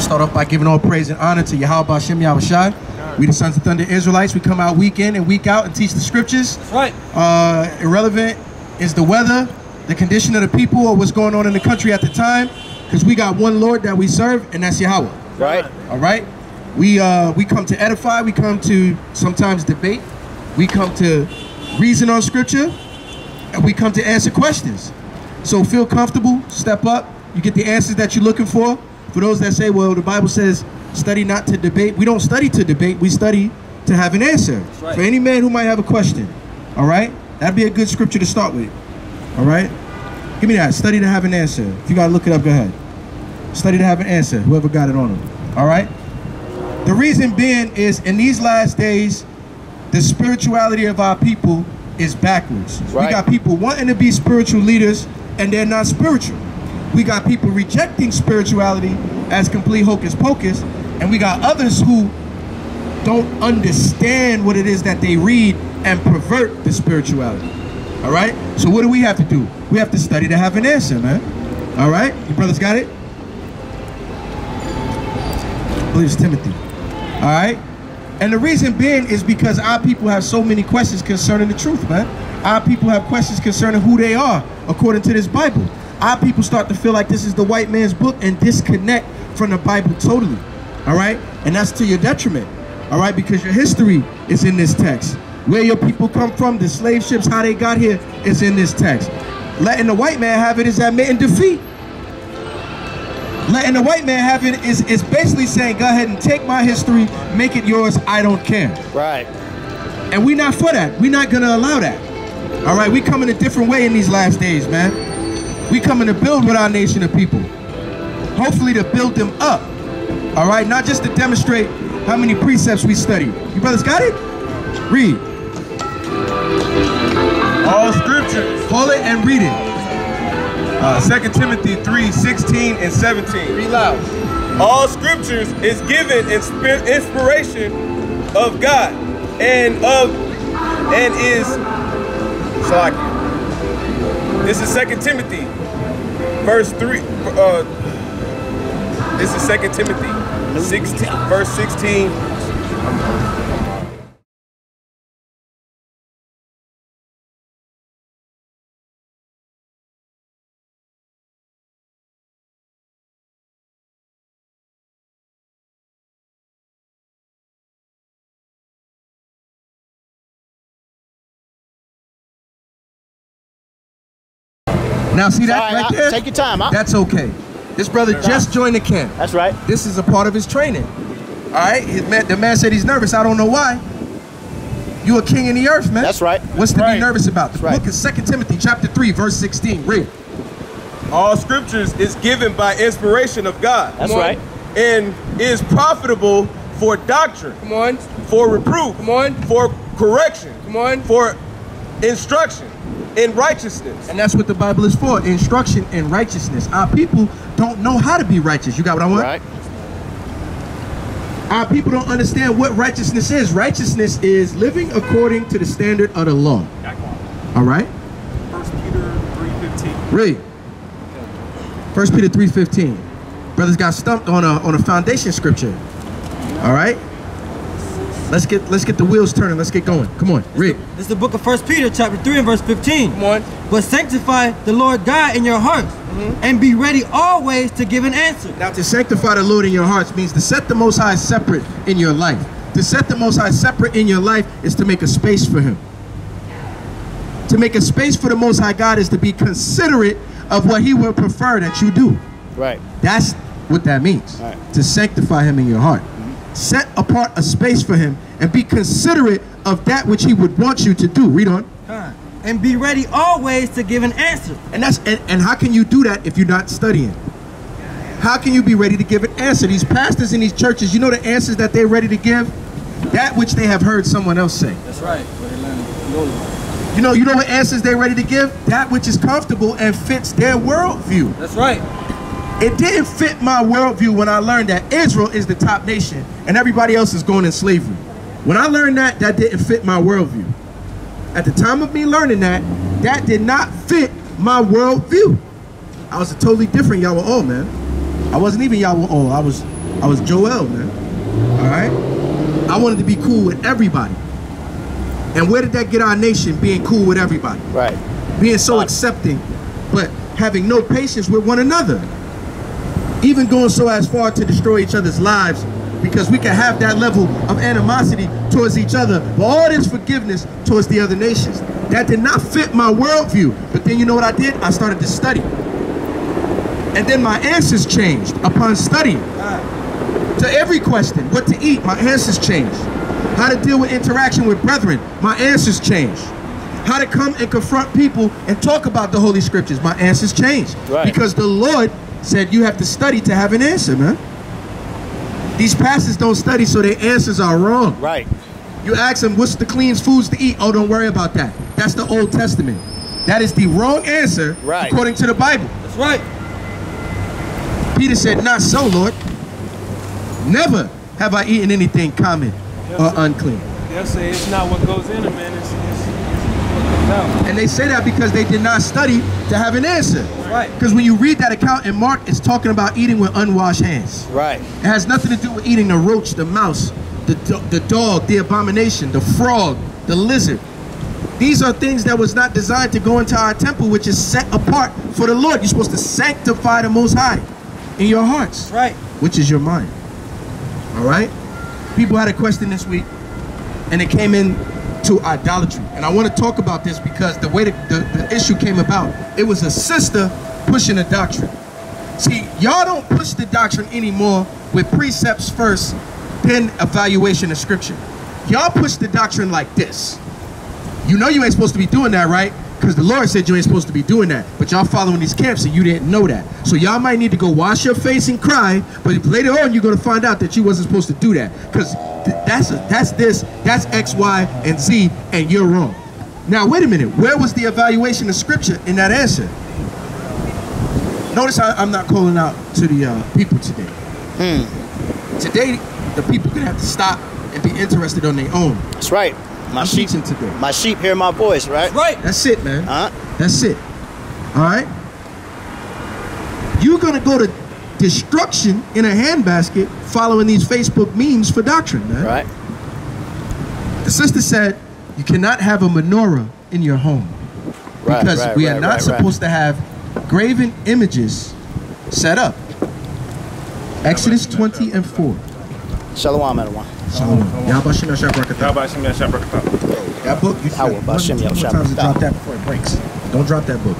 Start off by giving all praise and honor to Yahweh, BaShem, Yahweh Shai. We the Sons of Thunder Israelites. We come out week in and week out and teach the scriptures. That's right. Irrelevant is the weather, the condition of the people, or what's going on in the country at the time, because we got one Lord that we serve, and that's Yahweh. Right. All right? We come to edify. We come to sometimes debate. We come to reason on scripture, and we come to answer questions. So feel comfortable, step up. You get the answers that you're looking for. For those that say, well, the Bible says, study not to debate. We don't study to debate. We study to have an answer. Right. For any man who might have a question. All right? That'd be a good scripture to start with. All right? Give me that. Study to have an answer. If you got to look it up, go ahead. Study to have an answer. Whoever got it on them. All right? The reason being is in these last days, the spirituality of our people is backwards. Right. We got people wanting to be spiritual leaders, and they're not spiritual. We got people rejecting spirituality as complete hocus pocus, and we got others who don't understand what it is that they read and pervert the spirituality. All right? So what do we have to do? We have to study to have an answer, man. All right? You brothers got it? I believe it's Timothy. All right? And the reason being is because our people have so many questions concerning the truth, man. Our people have questions concerning who they are, according to this Bible. Our people start to feel like this is the white man's book and disconnect from the Bible totally, all right? And that's to your detriment, all right? Because your history is in this text. Where your people come from, the slave ships, how they got here is in this text. Letting the white man have it is admitting defeat. Letting the white man have it is basically saying, go ahead and take my history, make it yours, I don't care. Right. And we're not for that. We're not gonna allow that. All right, we coming a different way in these last days, man. We coming to build with our nation of people. Hopefully to build them up. All right, not just to demonstrate how many precepts we study. You brothers got it? Read. All scriptures. Pull it and read it. 2 Timothy 3:16 and 17. Read loud. All scriptures is given inspiration of God and is... This is 2 Timothy, verse 3, this is 2 Timothy, 16, verse 16. Now see that right there? Take your time. That's okay. This brother just joined the camp. That's right. This is a part of his training. All right? The man said he's nervous. I don't know why. You a king in the earth, man. That's right. What's to be nervous about? The book is 2 Timothy chapter 3, verse 16. Read. All scriptures is given by inspiration of God. That's right. And is profitable for doctrine. Come on. For reproof. Come on. For correction. Come on. For instruction in righteousness. And that's what the Bible is for, instruction in righteousness. Our people don't know how to be righteous. You got what I want? Right. Our people don't understand what righteousness is. Righteousness is living according to the standard of the law. All right? 1 Peter 3:15. Read. 1 Peter 3:15. Brothers got stumped on a foundation scripture. All right? Let's get the wheels turning. Let's get going. Come on, read. This is the book of 1 Peter, chapter 3, and verse 15. Come on. But sanctify the Lord God in your hearts, and be ready always to give an answer. Now, to sanctify the Lord in your hearts means to set the Most High separate in your life. To set the Most High separate in your life is to make a space for Him. To make a space for the Most High God is to be considerate of what He would prefer that you do. Right. That's what that means. Right. To sanctify Him in your heart. Set apart a space for Him and be considerate of that which He would want you to do. Read on. And be ready always to give an answer. And that's and how can you do that if you're not studying? How can you be ready to give an answer? These pastors in these churches, you know the answers that they're ready to give? That which they have heard someone else say. That's right. You know what answers they're ready to give? That which is comfortable and fits their worldview. That's right. It didn't fit my worldview when I learned that Israel is the top nation and everybody else is going in slavery. When I learned that, that didn't fit my worldview. At the time of me learning that, that did not fit my worldview. I was a totally different Yahweh, man. I wasn't even Yahweh. I was I was Joel, man. All right? I wanted to be cool with everybody. And where did that get our nation, being cool with everybody? Right. Being so accepting, but having no patience with one another. Even going so as far to destroy each other's lives, because we can have that level of animosity towards each other, but all this forgiveness towards the other nations. That did not fit my worldview. But then you know what I did? I started to study. And then my answers changed upon studying. To every question, what to eat, my answers changed. How to deal with interaction with brethren, my answers changed. How to come and confront people and talk about the Holy Scriptures, my answers changed. Right. Because the Lord said you have to study to have an answer, man. These pastors don't study, so their answers are wrong. Right. You ask them, what's the cleanest foods to eat? Oh, don't worry about that. That's the Old Testament. That is the wrong answer, right, according to the Bible. That's right. Peter said, not so, Lord. Never have I eaten anything common or unclean. They'll say it's not what goes in a man, it's what comes out. And they say that because they did not study to have an answer. Right. Because when you read that account in Mark, it's talking about eating with unwashed hands. Right. It has nothing to do with eating the roach, the mouse, the dog, the abomination, the frog, the lizard. These are things that was not designed to go into our temple, which is set apart for the Lord. You're supposed to sanctify the Most High in your hearts. Right. Which is your mind. All right? People had a question this week, and it came in to idolatry. And I want to talk about this because the way the issue came about, it was a sister pushing a doctrine. See, y'all don't push the doctrine anymore with precepts first, then evaluation of Scripture. Y'all push the doctrine like this. You know you ain't supposed to be doing that, right? Because the Lord said you ain't supposed to be doing that. But y'all following these camps and you didn't know that. So y'all might need to go wash your face and cry. But later on, you're going to find out that you wasn't supposed to do that. Because that's this, that's X, Y, and Z, and you're wrong. Now, wait a minute. Where was the evaluation of Scripture in that answer? Notice I'm not calling out to the people today. Today, the people going to have to stop and be interested on their own. That's right. My sheep, today. My sheep hear my voice, right? Right. That's it, man. That's it. All right? You're going to go to destruction in a handbasket following these Facebook memes for doctrine, man. Right. The sister said, you cannot have a menorah in your home. Right, because we are not supposed to have graven images set up. Exodus 20 and 4. Shalom, Adonai. Shalom. Yahbashim Yashab Rakatah. Yahbashim Yashab Rakatah. That book, you should sometimes drop that before it breaks. Don't drop that book.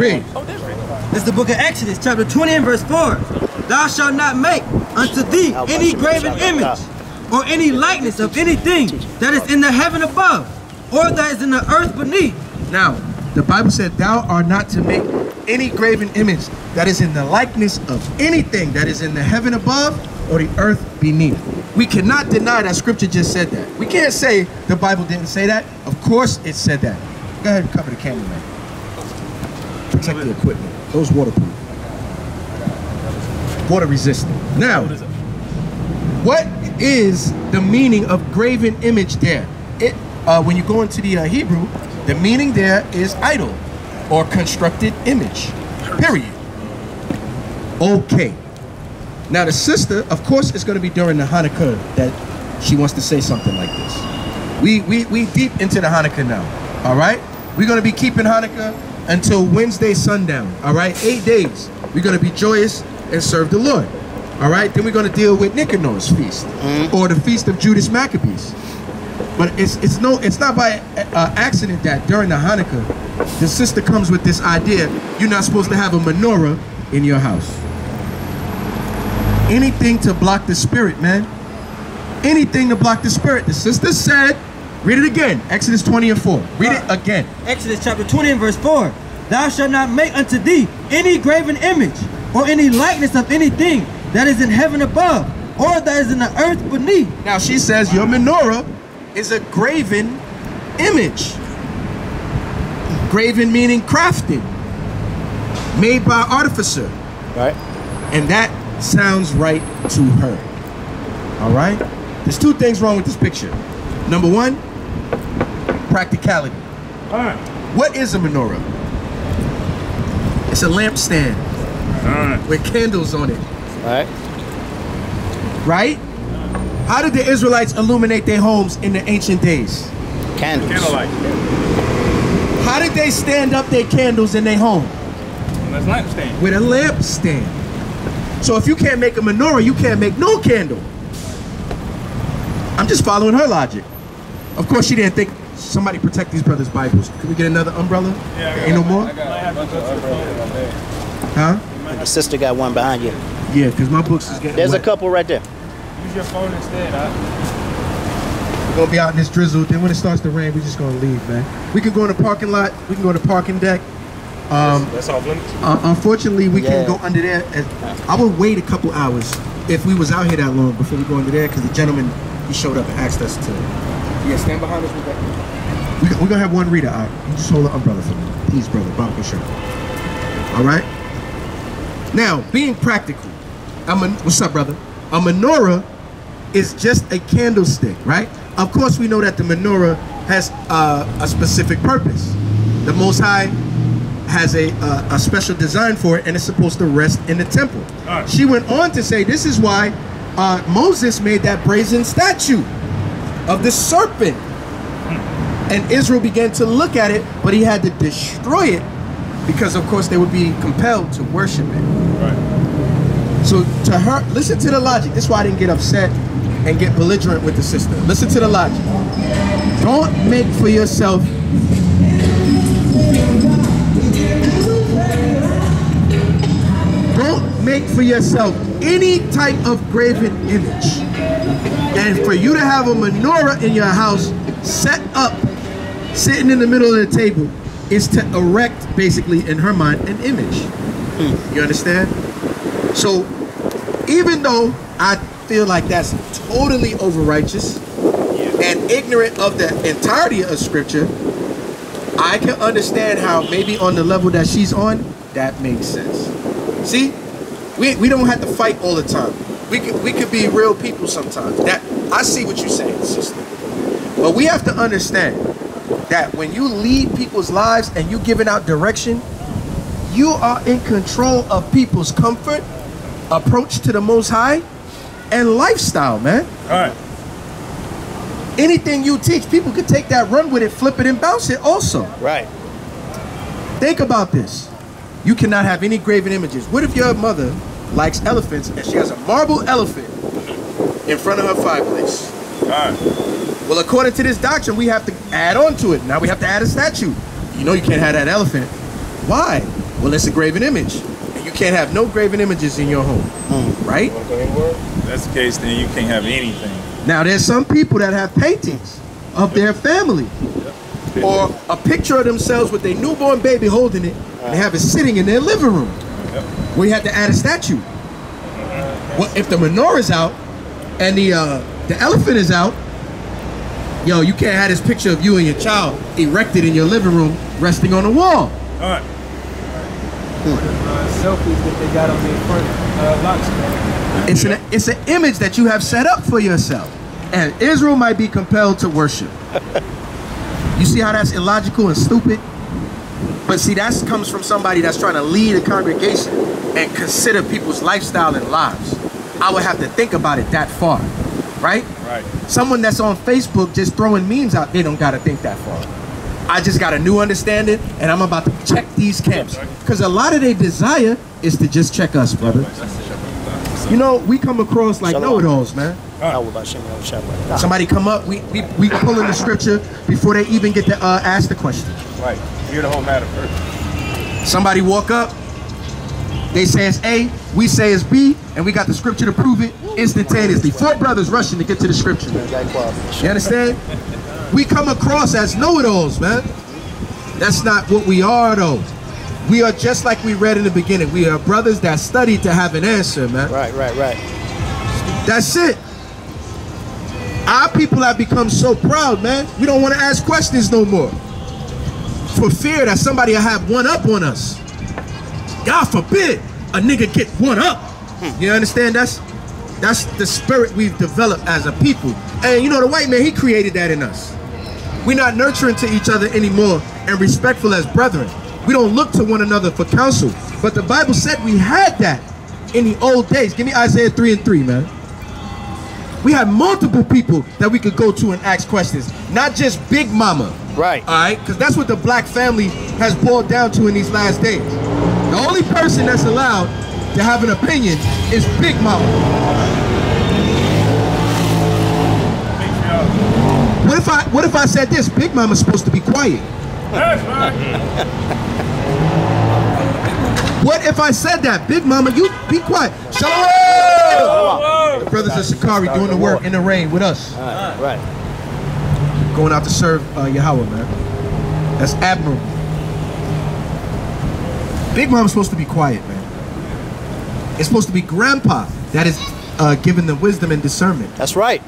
Read. It's the book of Exodus, chapter 20 and verse 4. Thou shalt not make unto thee any graven image or any likeness of anything that is in the heaven above or that is in the earth beneath. Now, the Bible said thou art not to make any graven image that is in the likeness of anything that is in the heaven above or the earth beneath. We cannot deny that Scripture just said that. We can't say the Bible didn't say that. Of course it said that. Go ahead and cover the camera, man. Protect the equipment. Those waterproof. Water resistant. Now, what is the meaning of graven image there? It, when you go into the Hebrew, the meaning there is idol or constructed image, period. Okay. Now the sister, of course, it's going to be during the Hanukkah that she wants to say something like this. We deep into the Hanukkah now, all right? We're going to be keeping Hanukkah until Wednesday sundown, all right? 8 days. We're going to be joyous and serve the Lord, all right? Then we're going to deal with Nicanor's feast or the feast of Judas Maccabees. But it's not by accident that during the Hanukkah, the sister comes with this idea, you're not supposed to have a menorah in your house. Anything to block the spirit, man. Anything to block the spirit. The sister said, read it again, Exodus 20 and 4. Read it again. Exodus chapter 20 and verse 4. Thou shalt not make unto thee any graven image or any likeness of anything that is in heaven above or that is in the earth beneath. Now she says your menorah is a graven image. Graven meaning crafted, made by artificer. Right. And that sounds right to her. All right? There's two things wrong with this picture. Number one, practicality. All right. What is a menorah? It's a lampstand with candles on it. Right? How did the Israelites illuminate their homes in the ancient days? Candles. Candlelight. How did they stand up their candles in their home? With a lampstand. With a lampstand. So if you can't make a menorah, you can't make no candle. I'm just following her logic. Of course, she didn't think. Somebody protect these brothers' Bibles. Can we get another umbrella? Yeah, ain't no more. Huh? My sister got one behind you. Yeah, because my books is getting. There's wet. A couple right there. Use your phone instead. We're gonna be out in this drizzle. Then when it starts to rain, we're just gonna leave, man. We can go in the parking lot. We can go in the parking deck. That's off limits. Unfortunately, we can't go under there. I would wait a couple hours if we was out here that long before we go under there, because the gentleman he showed up and asked us to. Yeah, stand behind us with that. We're gonna have one reader. All right, you just hold the umbrella for me, please, brother. Bible shirt. All right. Now, being practical, what's up, brother? A menorah is just a candlestick, right? Of course, we know that the menorah has a specific purpose. The Most High has a special design for it, and it's supposed to rest in the temple. Right. She went on to say, this is why Moses made that brazen statue of the serpent. And Israel began to look at it, but he had to destroy it because, of course, they would be compelled to worship it. Right. So to her, listen to the logic. This is why I didn't get upset and get belligerent with the sister. Listen to the logic. Don't make for yourself. Don't make for yourself any type of graven image. And for you to have a menorah in your house set up, sitting in the middle of the table, is to erect, basically, in her mind, an image. You understand? So, even though I feel like that's totally over-righteous and ignorant of the entirety of Scripture, I can understand how maybe on the level that she's on, that makes sense. See? We don't have to fight all the time. We could be real people sometimes. That I see what you're saying, sister. But we have to understand that when you lead people's lives and you're giving out direction, you are in control of people's comfort, approach to the Most High, and lifestyle, man. All right. Anything you teach, people could take that, run with it, flip it, and bounce it also. Right. Think about this. You cannot have any graven images. What if your mother likes elephants and she has a marble elephant in front of her fireplace? All right. Well, according to this doctrine, we have to add on to it. Now we have to add a statue. You know you can't have that elephant. Why? Well, it's a graven image. And you can't have no graven images in your home. Right? If that's the case, then you can't have anything. Now, there's some people that have paintings of their family. Or a picture of themselves with their newborn baby holding it and they have it sitting in their living room. We have to add a statue. Well, if the menorah is out and the elephant is out, yo, you can't have this picture of you and your child erected in your living room, resting on the wall. All right. Selfies that they got on their front locks. It's an image that you have set up for yourself, and Israel might be compelled to worship. You see how that's illogical and stupid? But see, that comes from somebody that's trying to lead a congregation and consider people's lifestyle and lives. I would have to think about it that far. Right? Right. Someone that's on Facebook just throwing memes out, they don't got to think that far. I just got a new understanding, and I'm about to check these camps. Because a lot of their desire is to just check us, brother. You know, we come across like know-it-alls, man. Somebody come up, we pull in the scripture before they even get to ask the question. Right. Hear the whole matter first. Somebody walk up, they say it's A, we say it's B, and we got the scripture to prove it instantaneously. Four brothers rushing to get to the scripture. You understand? We come across as know-it-alls, man. That's not what we are, though. We are just like we read in the beginning. We are brothers that study to have an answer, man. Right, right, right. That's it. Our people have become so proud, man. We don't want to ask questions no more. For fear that somebody will have one up on us. God forbid a nigga get one up. You understand? That's the spirit we've developed as a people. And you know, the white man, he created that in us. We're not nurturing to each other anymore and respectful as brethren. We don't look to one another for counsel. But the Bible said we had that. in the old days. Give me Isaiah 3:3, man. We had multiple people that we could go to and ask questions, not just Big Mama. Right. All right? Because that's what the black family has boiled down to in these last days. The only person that's allowed to have an opinion is Big Mama. What if I said this? Big Mama's supposed to be quiet. That's right. What if I said that? Big Mama, you be quiet. Shalom! The brothers of Shikari doing the work in the rain with us. Right. Going out to serve Yahweh, man. That's admirable. Big Mom's supposed to be quiet, man. It's supposed to be Grandpa that is giving them wisdom and discernment. That's right.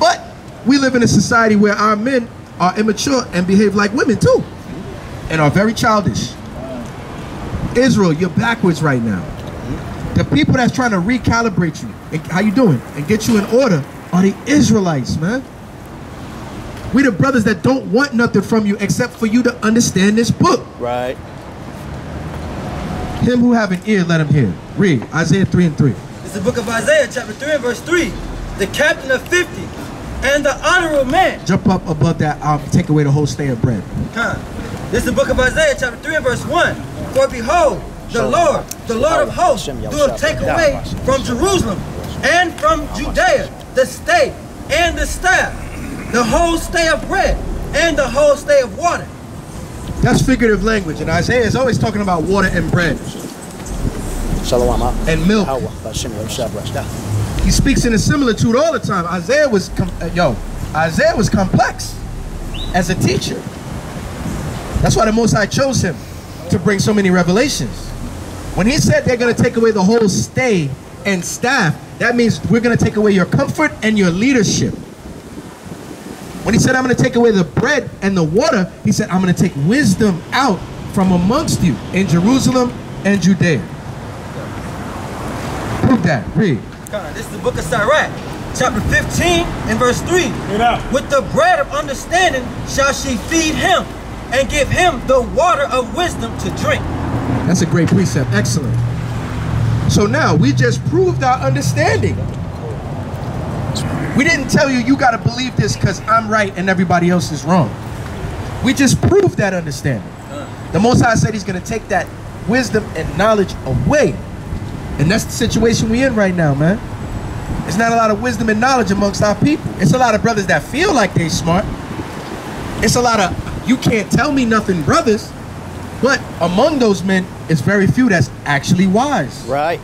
But we live in a society where our men are immature and behave like women too, and are very childish. Israel, you're backwards right now. The people that's trying to recalibrate you and how you doing and get you in order are the Israelites, man. We the brothers that don't want nothing from you except for you to understand this book. Right. Him who have an ear, let him hear. Read Isaiah 3:3. It's the book of Isaiah, chapter 3 and verse 3. The captain of 50 and the honorable man. Jump up above that. I'll take away the whole stay of bread. This is the book of Isaiah, chapter 3 and verse 1. For behold, the Lord of hosts, doeth take away from Jerusalem and from Judea the stay and the staff, the whole stay of bread and the whole stay of water. That's figurative language, and Isaiah is always talking about water and bread. And milk. He speaks in a similitude all the time. Isaiah was complex as a teacher. That's why the Most High chose him to bring so many revelations. When he said they're going to take away the whole stay and staff, that means we're going to take away your comfort and your leadership. When he said, I'm going to take away the bread and the water, he said, I'm going to take wisdom out from amongst you in Jerusalem and Judea. Prove that. Read. This is the book of Sirach, chapter 15 and verse 3. With the bread of understanding shall she feed him, and give him the water of wisdom to drink. That's a great precept. Excellent. So now we just proved our understanding. We didn't tell you you got to believe this because I'm right and everybody else is wrong. We just proved that understanding. The Most High said he's going to take that wisdom and knowledge away. And that's the situation we're in right now, man. There's not a lot of wisdom and knowledge amongst our people. It's a lot of brothers that feel like they smart. It's a lot of you can't tell me nothing, brothers. But among those men, it's very few that's actually wise. Right.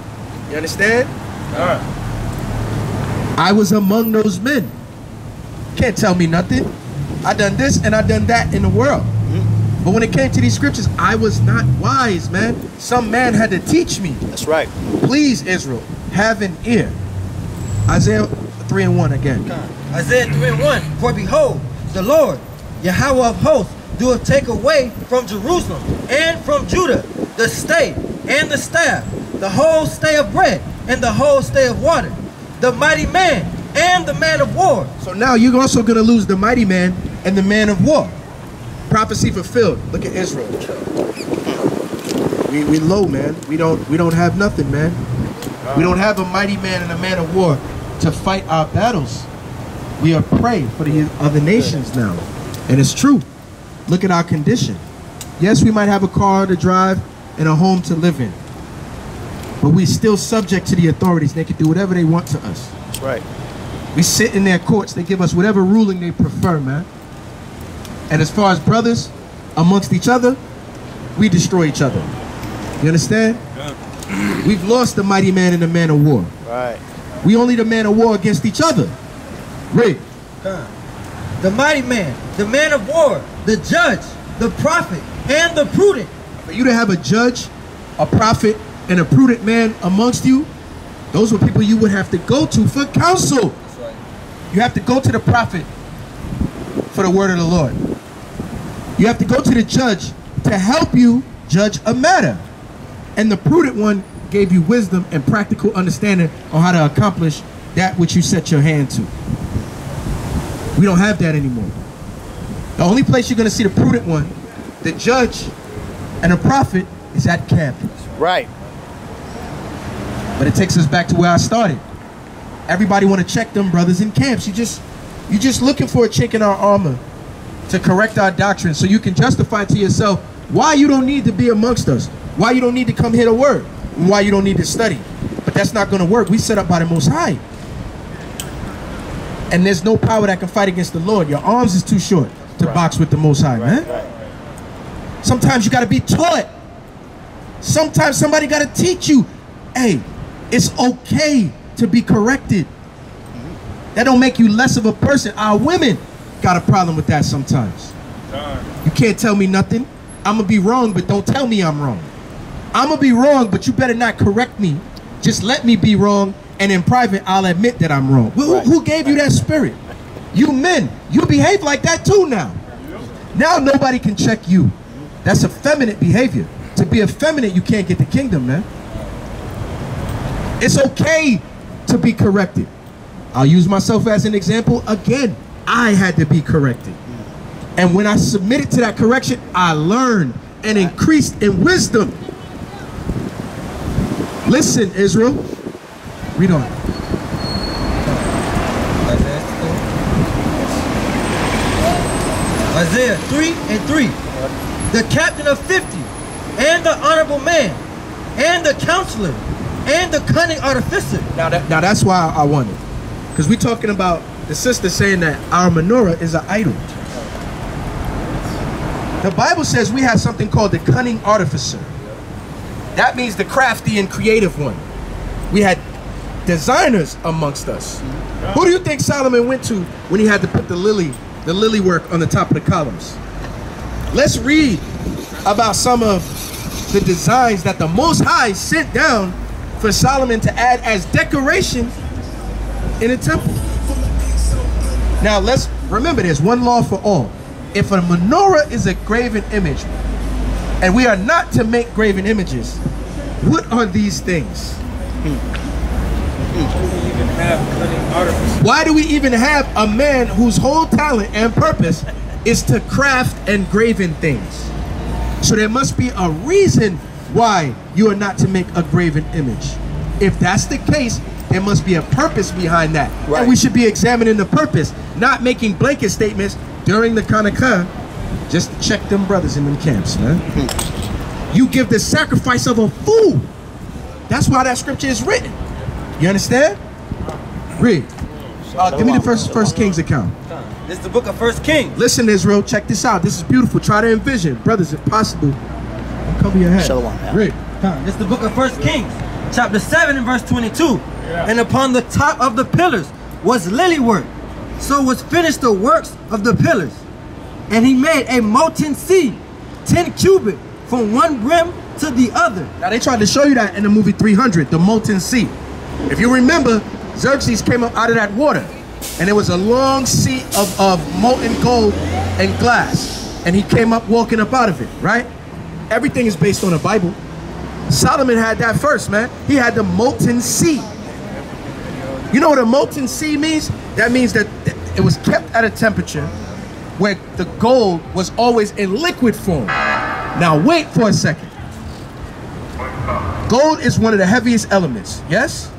You understand? All right. I was among those men. Can't tell me nothing. I done this and I done that in the world. Mm-hmm. But when it came to these scriptures, I was not wise, man. Some man had to teach me. That's right. Please, Israel, have an ear. Isaiah 3:1 again. Isaiah 3:1. For behold, the Lord, Yahweh of hosts, doeth take away from Jerusalem and from Judah the stay and the staff, the whole stay of bread and the whole stay of water, the mighty man and the man of war. So now you're also going to lose the mighty man and the man of war. Prophecy fulfilled. Look at Israel. We low, man. We don't have nothing, man. We don't have a mighty man and a man of war to fight our battles. We are prey for the other nations now. And it's true. Look at our condition. Yes, we might have a car to drive and a home to live in, but we're still subject to the authorities. They can do whatever they want to us. That's right. We sit in their courts. They give us whatever ruling they prefer, man. And as far as brothers amongst each other, we destroy each other. You understand? Yeah. We've lost the mighty man and the man of war. Right. We only the man of war against each other. Read. Yeah. The mighty man, the man of war, the judge, the prophet, and the prudent. For you to have a judge, a prophet, and a prudent man amongst you, those were people you would have to go to for counsel. That's right. You have to go to the prophet for the word of the Lord. You have to go to the judge to help you judge a matter. And the prudent one gave you wisdom and practical understanding on how to accomplish that which you set your hand to. We don't have that anymore. The only place you're going to see the prudent one, the judge, and the prophet is at camp. Right. But it takes us back to where I started. Everybody want to check them brothers in camps. You just looking for a chink in our armor to correct our doctrine so you can justify to yourself why you don't need to be amongst us, why you don't need to come here to work, and why you don't need to study. But that's not going to work. We set up by the Most High. And there's no power that can fight against the Lord. Your arms is too short to box with the Most High, man. Sometimes you got to be taught. Sometimes somebody got to teach you. Hey, it's okay to be corrected. That don't make you less of a person. Our women got a problem with that sometimes. You can't tell me nothing. I'm going to be wrong, but don't tell me I'm wrong. I'm going to be wrong, but you better not correct me. Just let me be wrong, and in private, I'll admit that I'm wrong. Who gave you that spirit? You men, you behave like that too now. Now nobody can check you. That's effeminate behavior. To be effeminate, you can't get the kingdom, man. It's okay to be corrected. I'll use myself as an example. Again, I had to be corrected. And when I submitted to that correction, I learned and increased in wisdom. Listen, Israel. Read on. Isaiah 3:3. The captain of 50, and the honorable man, and the counselor, and the cunning artificer. Now that's why I wanted. Because we're talking about the sister saying that our menorah is an idol. The Bible says we have something called the cunning artificer. That means the crafty and creative one. We had designers amongst us. Who do you think Solomon went to when he had to put the lily work on the top of the columns? Let's read about some of the designs that the Most High sent down for Solomon to add as decoration in a temple. Now let's remember, there's one law for all. If a menorah is a graven image, and we are not to make graven images, what are these things? Why do we even have a man whose whole talent and purpose is to craft and graven things? So there must be a reason why you are not to make a graven image. If that's the case, there must be a purpose behind that. Right. And we should be examining the purpose, not making blanket statements during the Hanukkah. Just check them brothers in them camps, man. You give the sacrifice of a fool. That's why that scripture is written. You understand? Read. Give me the first Kings account. This is the book of 1 Kings. Listen, Israel, check this out. This is beautiful. Try to envision. Brothers, if possible, cover your head. Read. This is the book of 1 Kings, chapter 7 and verse 22. Yeah. And upon the top of the pillars was lily work. So was finished the works of the pillars. And he made a molten sea, 10 cubits, from one brim to the other. Now they tried to show you that in the movie 300, the molten sea. If you remember, Xerxes came up out of that water, and it was a long sea of molten gold and glass. And he came up walking up out of it, right? Everything is based on the Bible. Solomon had that first, man. He had the molten sea. You know what a molten sea means? That means that it was kept at a temperature where the gold was always in liquid form. Now wait for a second. Gold is one of the heaviest elements, yes?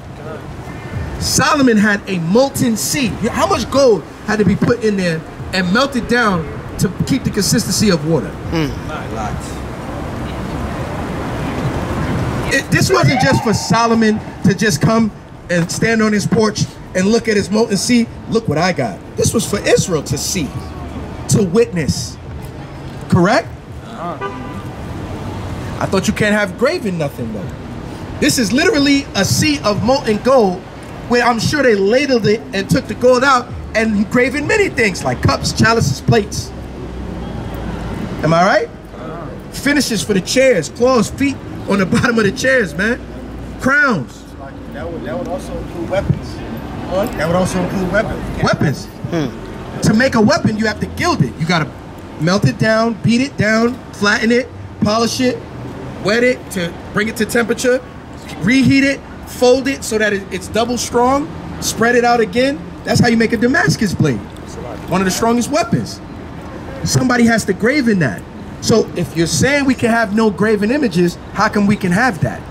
Solomon had a molten sea. How much gold had to be put in there and melted down to keep the consistency of water? This wasn't just for Solomon to just come and stand on his porch and look at his molten sea. Look what I got. This was for Israel to see, to witness. Correct? I thought you can't have graven nothing though. This is literally a sea of molten gold where I'm sure they ladled it and took the gold out and graven many things like cups, chalices, plates. Am I right? Finishes for the chairs, claws, feet on the bottom of the chairs, man. Crowns. That would also include weapons. That would also include weapons. Weapons. To make a weapon, you have to gild it. You gotta melt it down, beat it down, flatten it, polish it, wet it to bring it to temperature, reheat it, fold it so that it's double strong, spread it out again. That's how you make a Damascus blade. One of the strongest weapons. Somebody has to graven that. So if you're saying we can have no graven images, how come we can have that?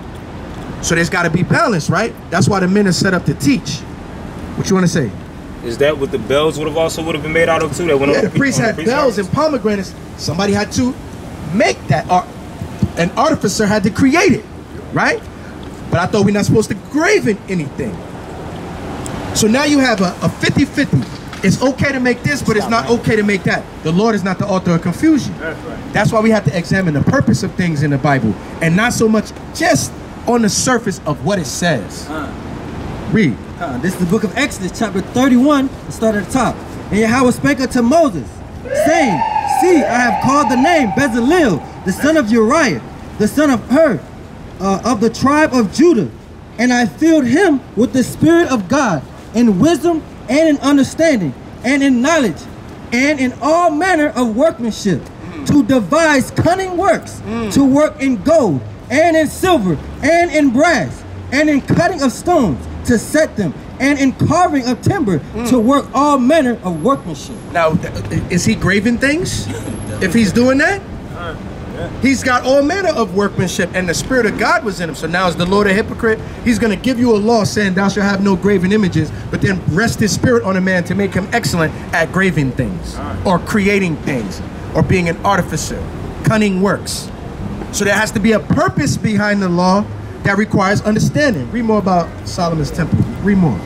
So there's got to be balance, right? That's why the men are set up to teach. What you want to say? Is that what the bells would have been made out of too? That went the priests had bells and pomegranates. Somebody had to make that art. An artificer had to create it, right? But I thought we're not supposed to graven anything. So now you have a 50-50. It's okay to make this, but it's not okay to make that. The Lord is not the author of confusion. That's right. That's why we have to examine the purpose of things in the Bible and not so much just on the surface of what it says. Read. This is the book of Exodus, chapter 31, start at the top. And Yahweh spake unto Moses, saying, See, I have called the name Bezalel, the son of Uriah, the son of Hur, of the tribe of Judah. And I filled him with the Spirit of God, in wisdom and in understanding, and in knowledge, and in all manner of workmanship, to devise cunning works, to work in gold, and in silver, and in brass, and in cutting of stones, to set them, and in carving of timber, to work all manner of workmanship. Now, is he graving things? If he's doing that? He's got all manner of workmanship, and the Spirit of God was in him. So now is the Lord a hypocrite? He's going to give you a law saying thou shalt have no graven images, but then rest his spirit on a man to make him excellent at graving things, or creating things, or being an artificer, cunning works. So there has to be a purpose behind the law that requires understanding. Read more about Solomon's temple. Read more. 1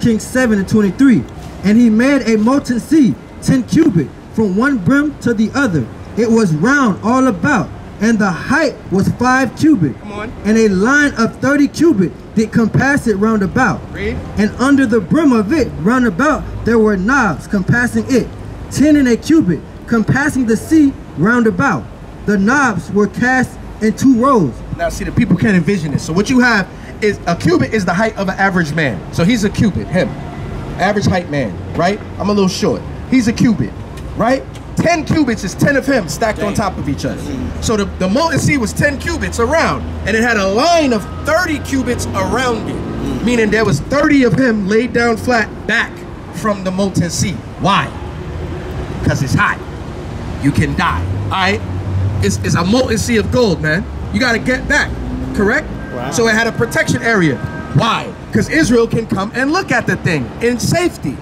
Kings 7:23. And he made a molten sea, 10 cubits, from one brim to the other. It was round all about, and the height was 5 cubits. And a line of 30 cubits did compass it round about. Read. And under the brim of it, round about, there were knobs compassing it, 10 cubits, compassing the sea round about. The knobs were cast in 2 rows. Now see, the people can't envision this. So what you have is, a cubit is the height of an average man. So he's a cubit, him. Average height man, right? I'm a little short. He's a cubit, right? 10 cubits is 10 of him stacked on top of each other. So the molten sea was 10 cubits around, and it had a line of 30 cubits around it, meaning there was 30 of him laid down flat back from the molten sea. Why? Because it's hot. You can die, all right? It's a molten sea of gold, man. You got to get back, correct? Wow. So it had a protection area. Why? Because Israel can come and look at the thing in safety.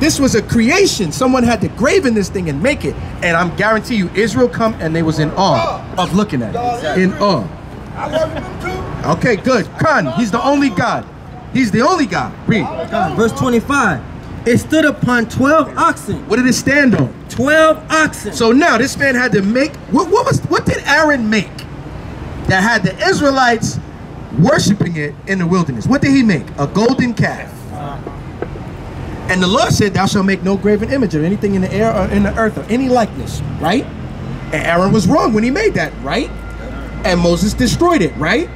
This was a creation. Someone had to grave in this thing and make it. And I'm guarantee you, Israel come and they was in awe of looking at it. In awe. I love him too. Okay, good. Khan, he's the only God. He's the only God. Read. Verse 25. It stood upon 12 oxen. What did it stand on? 12 oxen. So now this man had to make, what did Aaron make that had the Israelites worshiping it in the wilderness? What did he make? A golden calf. And the Lord said, thou shalt make no graven image of anything in the air or in the earth or any likeness, right? And Aaron was wrong when he made that, right? And Moses destroyed it, right?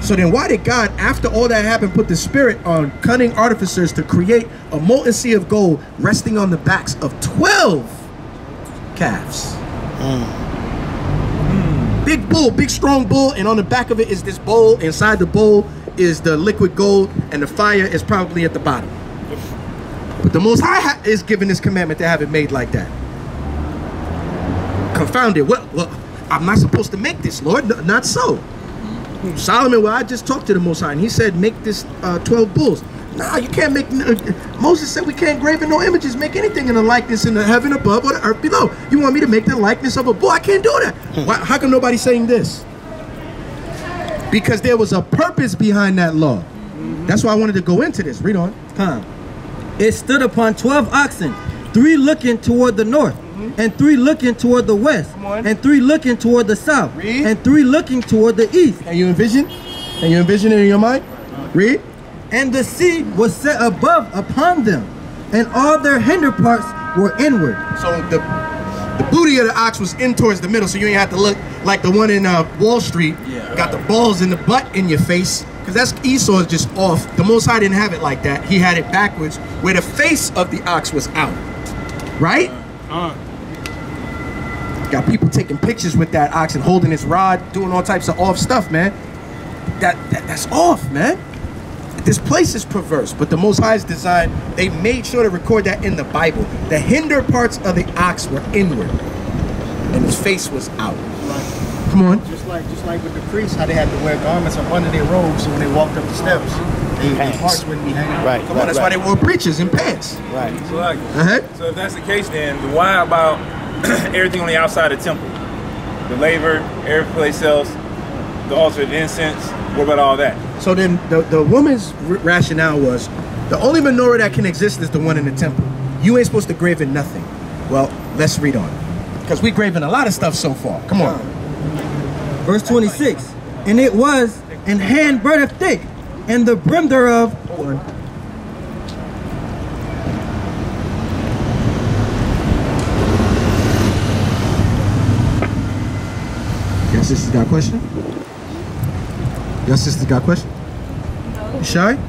So then why did God, after all that happened, put the Spirit on cunning artificers to create a molten sea of gold resting on the backs of 12 calves? Big bull, big strong bull, and on the back of it is this bowl. Inside the bowl is the liquid gold, and the fire is probably at the bottom. But the Most High is giving this commandment to have it made like that. Confounded. Well, I'm not supposed to make this, Lord. No, not so. Solomon, well, I just talked to the Most High, and he said, make this 12 bulls. No, you can't make... Moses said we can't graven no images, make anything in the likeness in the heaven above or the earth below. You want me to make the likeness of a bull? I can't do that. Why, how come nobody's saying this? Because there was a purpose behind that law. That's why I wanted to go into this. Read on. It stood upon 12 oxen, 3 looking toward the north, and 3 looking toward the west, and 3 looking toward the south, and 3 looking toward the east. And you envision? And you envision it in your mind? Read. And the sea was set above upon them, and all their hinder parts were inward. So the booty of the ox was in towards the middle, so you ain't have to look like the one in Wall Street. Got the balls in the butt in your face, because that's Esau is just off. The Most High didn't have it like that. He had it backwards, where the face of the ox was out. Right? Got people taking pictures with that ox and holding his rod, doing all types of off stuff, man. That's off, man. This place is perverse, but the Most High's design, they made sure to record that in the Bible. The hinder parts of the ox were inward, and his face was out. Come on. Just like with the priests, how they had to wear garments up under their robes, so when they walked up the steps, their parts wouldn't be hanging. Right. Come on, that's why they wore breeches and pants. Right. So, like, so if that's the case, then why about everything on the outside of the temple, the laver, every place else, the altar, the incense? What about all that? So then the woman's rationale was, the only menorah that can exist is the one in the temple. You ain't supposed to graven nothing. Well, let's read on, because we graven a lot of stuff so far. Come on. Verse 26, and it was an hand breadth thick, and the brim thereof. Y'all sisters got a question? Y'all sisters got a question? You shy? Yes.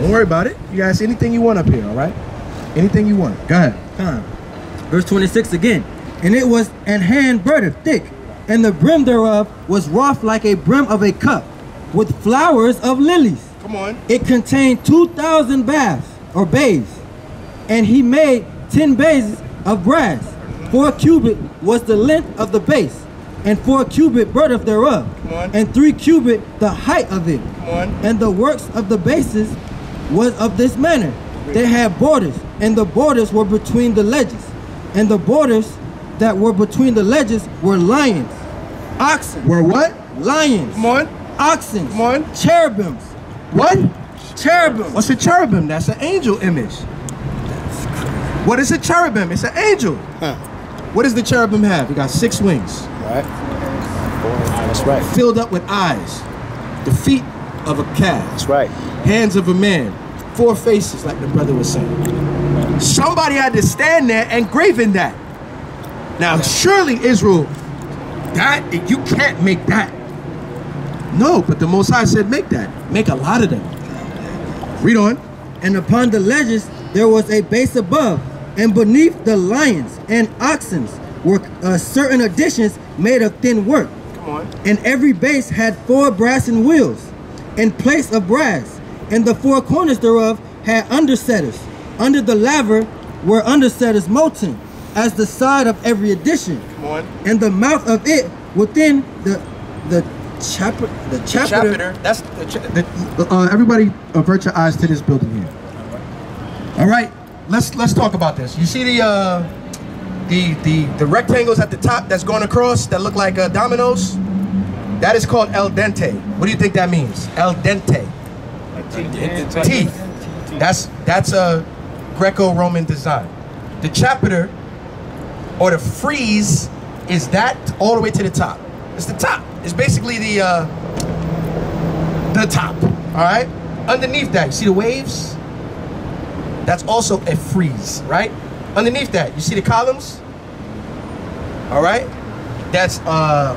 Don't worry about it. You guys, anything you want up here, all right? Anything you want. Go ahead. Time. Verse 26 again. And it was an hand breadth thick, and the brim thereof was wrought like a brim of a cup, with flowers of lilies. Come on. It contained 2,000 baths, or bays. And he made 10 bases of brass. 4 cubits was the length of the base, and 4 cubits breadth thereof, and 3 cubits the height of it. Come on. And the works of the bases was of this manner. They had borders, and the borders were between the ledges, and the borders that were between the ledges were lions, oxen. Were what? Lions. Come on. Oxen. Come on. Cherubims. What? Cherubim. What's a cherubim? That's an angel image. That's crazy. What is a cherubim? It's an angel. Huh. What does the cherubim have? It got 6 wings. All right. That's right. Filled up with eyes. The feet of a calf. That's right. Hands of a man. 4 faces, like the brother was saying. Somebody had to stand there and graven that. Now, surely Israel, that, you can't make that. No, but the Most High said make that. Make a lot of them. Read on. And upon the ledges there was a base above, and beneath the lions and oxen were certain additions made of thin work. Come on. And every base had 4 brassen wheels in place of brass, and the 4 corners thereof had undersetters. Under the laver were undersetters molten, as the side of every addition. Come on. And the mouth of it within the chapiter. That's the chapiter. Everybody avert your eyes to this building here. All right, let's talk about this. You see the rectangles at the top that's going across that look like dominoes? That is called el dente. What do you think that means? El dente. Teeth. That's a Greco-Roman design. The chapiter, or the frieze, is that all the way to the top. It's the top. It's basically the top, all right? Underneath that, you see the waves? That's also a frieze, right? Underneath that, you see the columns? All right? That's a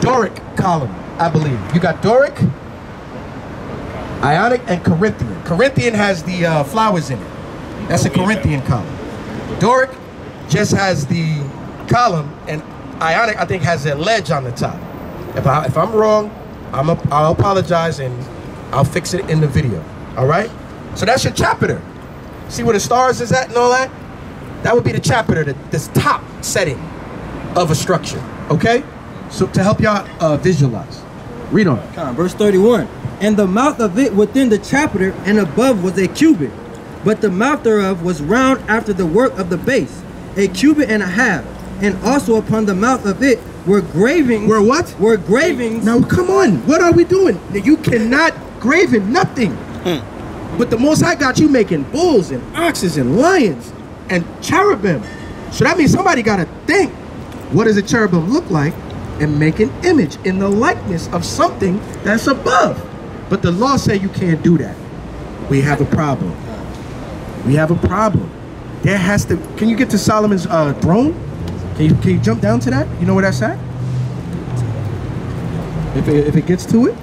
Doric column, I believe. You got Doric, Ionic, and Corinthian. Corinthian has the flowers in it. That's a Corinthian column. Doric just has the column, and Ionic, I think, has a ledge on the top. If I'm wrong, I'll apologize, and I'll fix it in the video. All right? So that's your chapiter. See where the stars is at and all that? That would be the chapiter, this top setting of a structure. Okay? So to help y'all visualize. Read on. Verse 31. And the mouth of it within the chapiter and above was a cubit. But the mouth thereof was round after the work of the base, a cubit and a half, and also upon the mouth of it were gravings. Were what? Were gravings. Now come on, what are we doing? You cannot graven nothing. But the Most High got you making bulls and oxes and lions and cherubim. So that means somebody gotta think, what does a cherubim look like, and make an image in the likeness of something that's above. But the law say you can't do that. We have a problem. We have a problem. There has to, can you get to Solomon's throne? Can you jump down to that? You know where that's at? If it gets to it?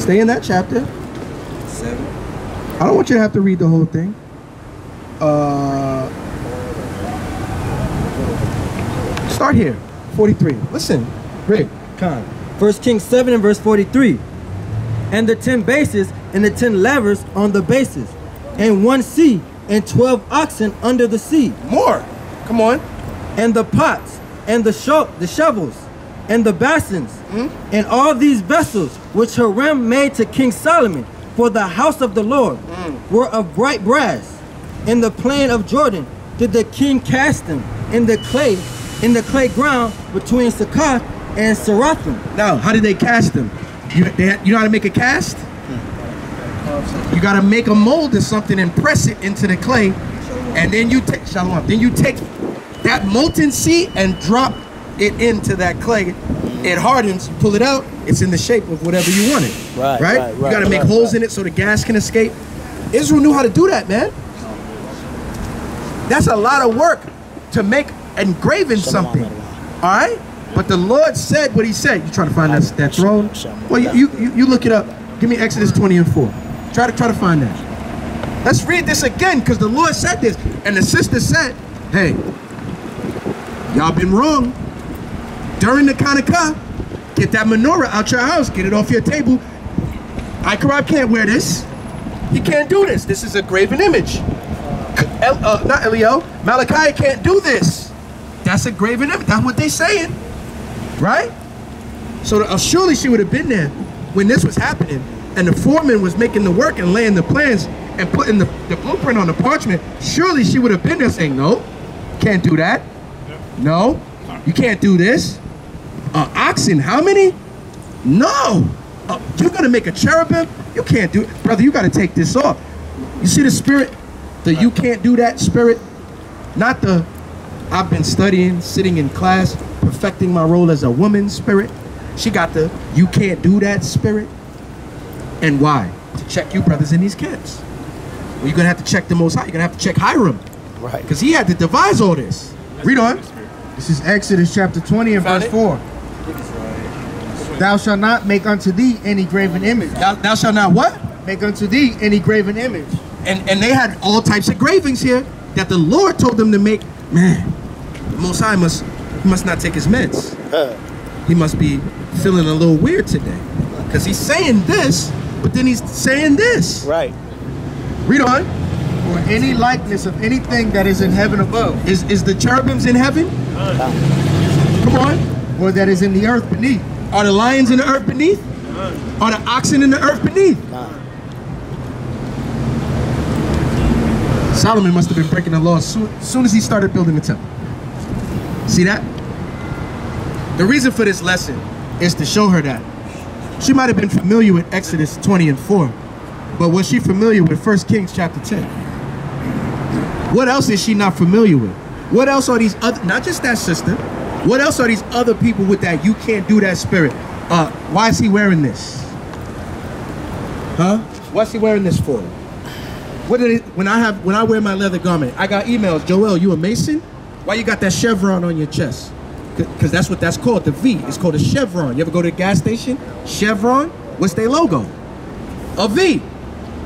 Stay in that chapter. 7. I don't want you to have to read the whole thing. Start here, 43. Listen, Rick. Con. 1 Kings 7 and verse 43. And the 10 bases and the 10 lavers on the bases, and 1 sea, and 12 oxen under the sea. More, come on. and the pots, and the shovels, and the basins, and all these vessels which Hiram made to King Solomon for the house of the Lord were of bright brass. In the plain of Jordan did the king cast them in the clay ground between Succoth and Seraphim. Now, how did they cast them? You know how to make a cast? You got to make a mold of something and press it into the clay, and then you take Then you take that molten sea and drop it into that clay. It hardens, you pull it out, it's in the shape of whatever you want it. Right? You got to make holes in it so the gas can escape. Israel knew how to do that, man. That's a lot of work to make engraving something. All right? But the Lord said what he said. You trying to find that throne? Well, you look it up. Give me Exodus 20:4. Try to find that. Let's read this again, because the Lord said this. And the sister said, hey, y'all been wrong. During the Hanukkah, get that menorah out your house. Get it off your table. Icarab can't wear this. He can't do this. This is a graven image. Malachi can't do this. That's a graven image. That's what they saying. Right? So surely she would have been there when this was happening. And the foreman was making the work and laying the plans and putting the blueprint on the parchment. Surely she would have been there saying, no, can't do that. No, you can't do this. Oxen, how many? No. You're going to make a cherubim? You can't do it. Brother, you got to take this off. You see the spirit? The you can't do that spirit? Not the I've been studying, sitting in class, perfecting my role as a woman spirit. She got the you can't do that spirit. And why? To check you brothers in these camps. Well, you're going to have to check the Most High. You're going to have to check Hiram. Right. Because he had to devise all this. Read on. This is Exodus chapter 20:4. Thou shalt not make unto thee any graven image. Thou shalt not what? Make unto thee any graven image. And they had all types of gravings here that the Lord told them to make. Man, the Most High must not take his meds. He must be feeling a little weird today. Because he's saying this, but then he's saying this. Right. Read on. Or any likeness of anything that is in heaven above. Is the cherubims in heaven? Come on. Or that is in the earth beneath. Are the lions in the earth beneath? Are the oxen in the earth beneath? Solomon must have been breaking the law soon as he started building the temple. See that? The reason for this lesson is to show her that. She might have been familiar with Exodus 20:4, but was she familiar with 1 Kings chapter 10? What else is she not familiar with? What else are these other, not just that sister, what else are these other people with that you can't do that spirit? Why is he wearing this? Huh? What's he wearing this for? What did it, when I wear my leather garment, I got emails, Joel, you a Mason? Why you got that chevron on your chest? Because that's what that's called, the V. It's called a chevron. You ever go to a gas station? Chevron, what's their logo? A V.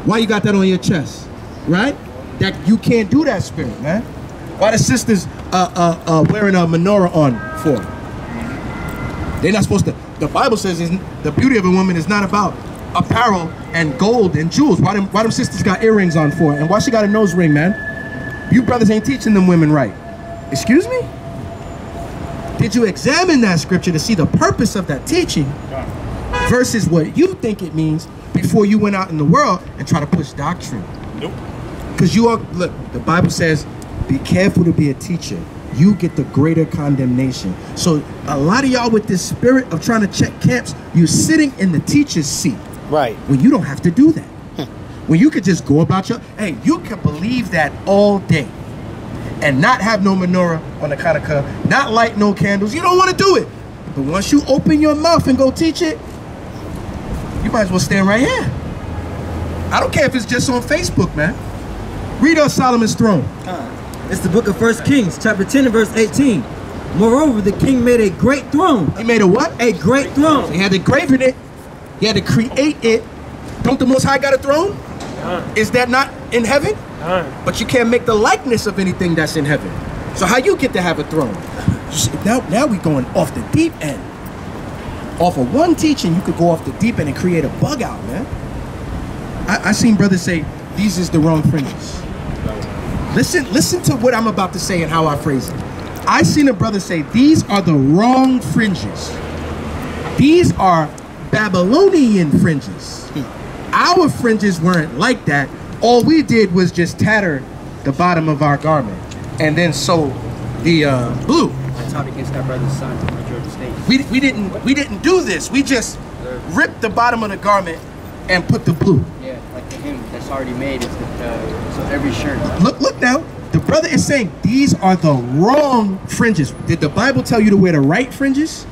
Why you got that on your chest? Right? That you can't do that spirit, man. Why the sisters wearing a menorah on for? They're not supposed to. The Bible says the beauty of a woman is not about apparel and gold and jewels. Why them sisters got earrings on for? And why she got a nose ring, man? You brothers ain't teaching them women right. Excuse me? Did you examine that scripture to see the purpose of that teaching versus what you think it means before you went out in the world and try to push doctrine? Nope. Because you are, look, the Bible says, be careful to be a teacher. You get the greater condemnation. So a lot of y'all with this spirit of trying to check camps, you're sitting in the teacher's seat. Right. When you don't have to do that. When you could just go about your, hey, you can believe that all day and not have no menorah on the Hanukkah, not light no candles. You don't want to do it. But once you open your mouth and go teach it, you might as well stand right here. I don't care if it's just on Facebook, man. Read on Solomon's throne. It's the book of 1 Kings, chapter 10:18. Moreover, the king made a great throne. He made a what? A great throne. So he had to graven it. He had to create it. Don't the Most High got a throne? Is that not in heaven? But you can't make the likeness of anything that's in heaven. So how you get to have a throne? Now we're going off the deep end. Off of one teaching, you could go off the deep end and create a bug out, man. I seen brothers say, these is the wrong fringes. Listen to what I'm about to say and how I phrase it. I seen a brother say, these are the wrong fringes. These are Babylonian fringes. Our fringes weren't like that. All we did was just tatter the bottom of our garment and then sew the blue. I taught against our brother's son from Georgia State. We didn't do this. We just ripped the bottom of the garment and put the blue. Yeah, like the hymn that's already made. It's the, so every shirt. Look now. The brother is saying these are the wrong fringes. Did the Bible tell you to wear the right fringes?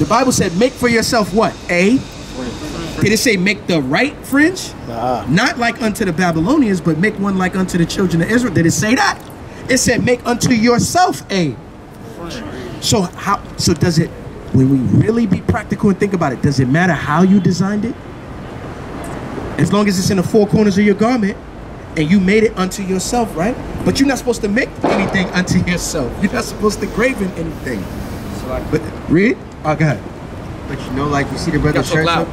The Bible said make for yourself what? A fringe. Did it say make the right fringe? Nah. Not like unto the Babylonians, but make one like unto the children of Israel. Did it say that? It said make unto yourself a fringe. So how? So does it, when we really be practical and think about it, does it matter how you designed it? As long as it's in the four corners of your garment, and you made it unto yourself, right? But you're not supposed to make anything unto yourself. You're not supposed to graven anything. So like, but read. Oh, go ahead. But you know, like you see the brother's so shirt